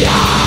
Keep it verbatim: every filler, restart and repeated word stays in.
Yeah!